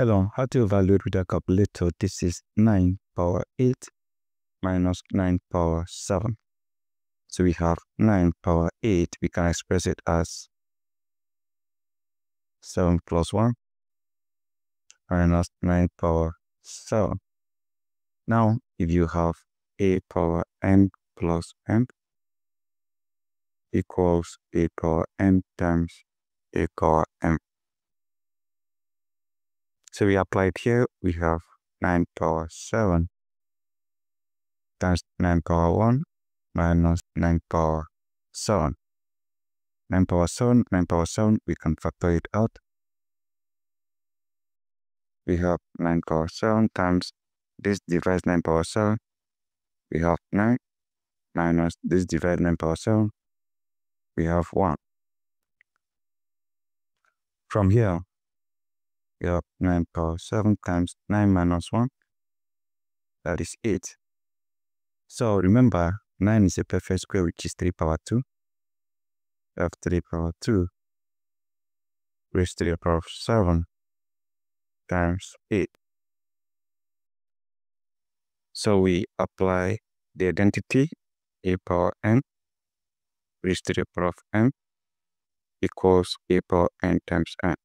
Hello, how to evaluate with a calculator? This is 9 power 8 minus 9 power 7. So we have 9 power 8. We can express it as 7 plus 1 minus 9 power 7. Now, if you have a power n plus m equals a power m times a power m. So we applied here, we have 9 power 7 times 9 power 1 minus 9 power 7. 9 power 7, 9 power 7, we can factor it out. We have 9 power 7 times this divides 9 power 7. We have 9 minus this divided 9 power 7. We have 1. From here, we have 9 power 7 times 9 minus 1, that is 8. So remember, 9 is a perfect square, which is 3 power 2. We have 3 power 2 raised to the power of 7 times 8. So we apply the identity a power n raised to the power of m equals a power n times n.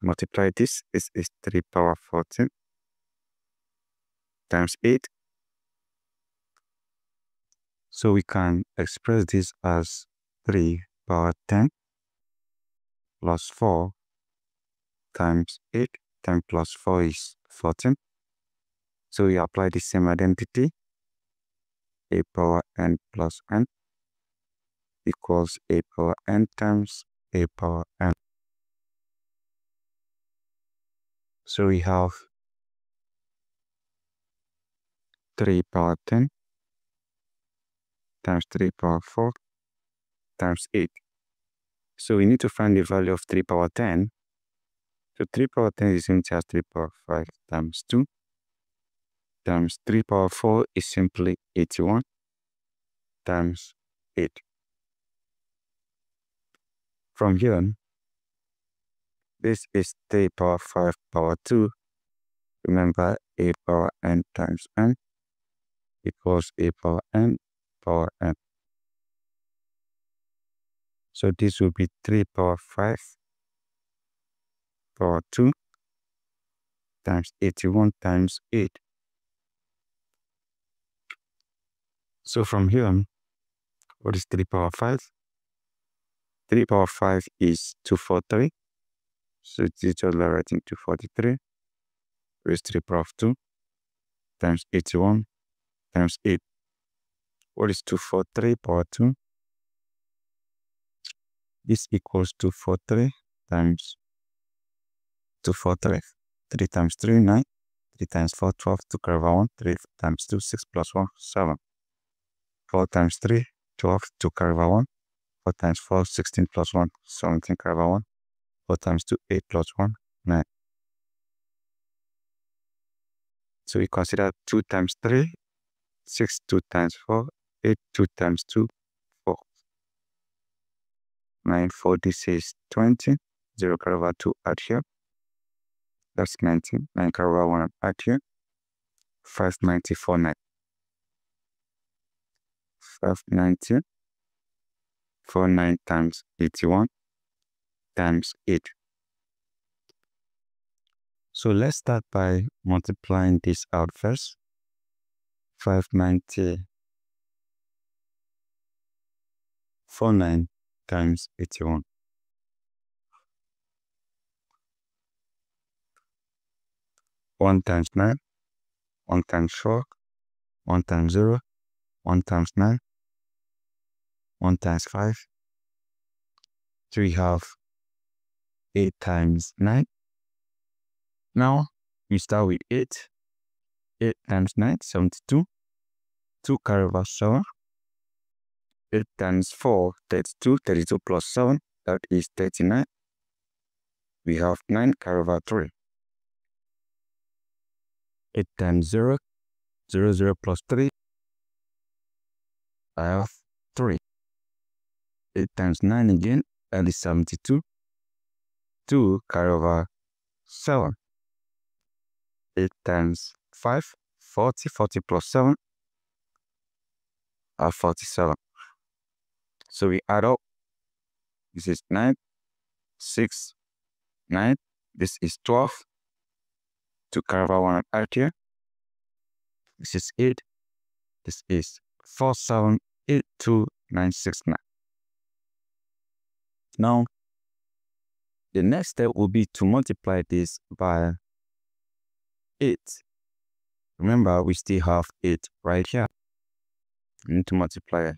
Multiply this is 3 power 14 times 8. So we can express this as 3 power 10 plus 4 times 8. 10 plus 4 is 14. So we apply the same identity. A power n plus n equals a power n times a power n. So we have 3 power 10 times 3 power 4 times 8. So we need to find the value of 3 power 10. So 3 power 10 is simply as 3 power 5 times 2 times 3 power 4 is simply 81 times 8. From here on, this is 3 power 5 power 2. Remember, a power n times n equals a power n power n. So this will be 3 power 5 power 2 times 81 times 8. So from here on, what is 3 power 5? 3 power 5 is 243. So it's all writing 243 raised to the power of 2 times 81 times 8. What is 243 power 2? This equals 243 times 243. 3 times 3, 9. 3 times 4, 12. 2 carry over 1. 3 times 2, 6 plus 1, 7. 4 times 3, 12. 2 carry over 1. 4 times 4, 16 plus 1, 17 carry over 1. 4 times 2, 8 plus 1, 9. So we consider 2 times 3, 6, 2 times 4, 8, 2 times 2, 4. 9, 4, this is 20. 0 carry over 2, add here. That's 19. 9 carry over 1, add here. 594, 9. 590. 49 times 81. Times 8. So let's start by multiplying this out first. 590, 49 times 81. One times 9, 1 times 4, 1 times 0, 1 times 9, 1 times 5. So we have 8 times 9. Now we start with 8. 8 times 9, 72. 2 carry over 7. 8 times 4, 32. 32 plus 7, that is 39. We have 9 carry over 3. 8 times 0, 0, 0 plus 3. I have 3. 8 times 9 again, that is 72. 2 carry over 7. 8 times 5, 40, 40 plus 7 are 47. So we add up. This is 9, 6, 9. This is 12. 2 carry over 1 out here. This is 8. This is 4, 7, 8, 2, 9, 6, 9. Now, the next step will be to multiply this by 8. Remember, we still have 8 right here. We need to multiply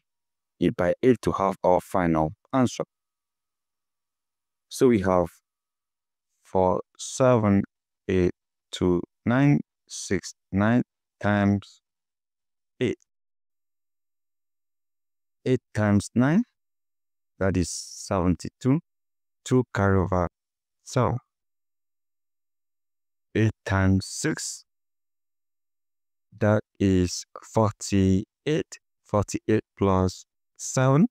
it by 8 to have our final answer. So we have 4, 7, 8, 2, 9, 6, 9 times 8. 8 times 9, that is 72. 2 carry over 7. 8 times 6, that is 48. 48 plus 7,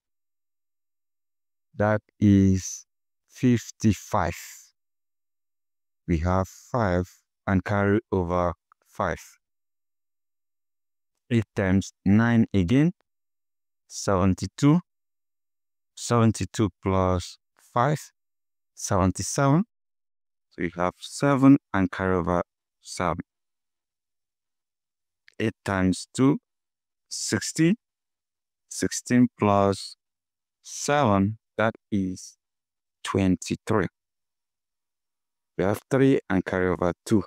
that is 55. We have 5 and carry over 5. 8 times 9 again, 72. 72 plus 5, 77. So you have 7 and carry over 7. 8 times 2, 16. 16 plus 7, that is 23. We have 3 and carry over 2.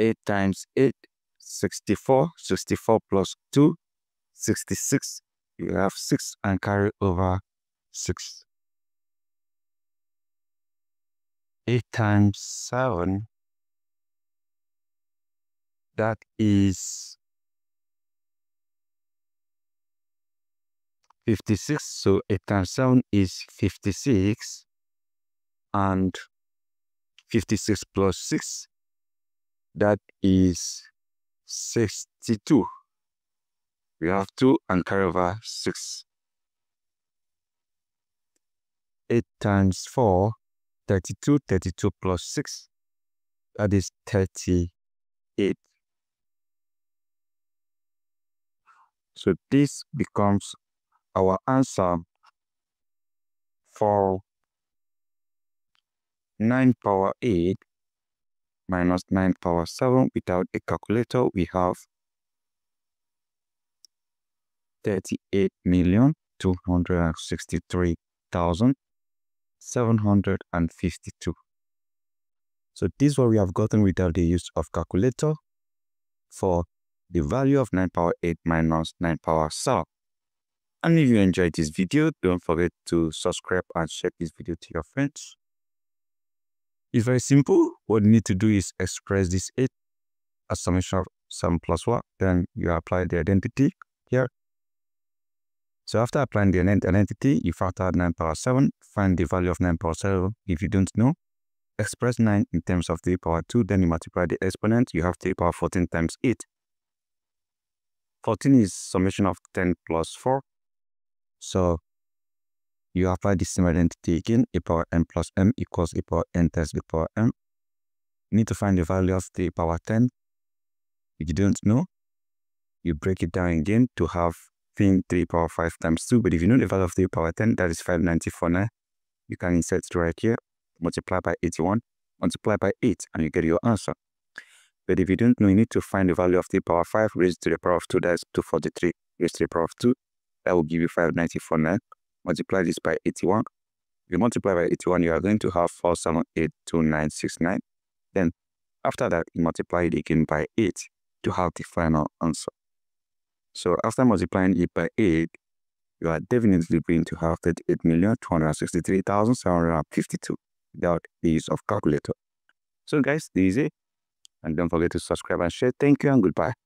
8 times 8, 64. 64 plus 2, 66. You have 6 and carry over 6. 8 times 7, that is 56. So 8 times 7 is 56. And 56 plus 6, that is 62. We have 2 and carry over 6. 8 times 4, 32. 32 plus 6, that is 38. So this becomes our answer for 9 power 8 minus 9 power 7. Without a calculator, we have 38,263,752. So this is what we have gotten without the use of calculator for the value of 9 power 8 minus 9 power 7. And if you enjoyed this video, don't forget to subscribe and share this video to your friends. It's very simple. What you need to do is express this 8 as summation of 7 plus 1. Then you apply the identity here. So after applying the identity, you factor out 9 power 7, find the value of 9 power 7 if you don't know. Express 9 in terms of 3 power 2, then you multiply the exponent, you have 3 power 14 times 8. 14 is summation of 10 plus 4. So you apply the same identity again, a power m plus m equals a power n times a power m. You need to find the value of the power 10. If you don't know, you break it down again to have thing 3 power 5 times 2. But if you know the value of 3 power 10, that is 594. You can insert it right here, multiply by 81, multiply by 8, and you get your answer. But if you don't know, you need to find the value of 3 power 5 raised to the power of 2, that is 243 raised to the power of 2. That will give you 594. Multiply this by 81. If you multiply by 81, you are going to have 4782969. Then, after that, you multiply it again by 8 to have the final answer. So, after multiplying it by 8, you are definitely going to have 38,263,752 without the use of calculator. So, guys, this is it. And don't forget to subscribe and share. Thank you and goodbye.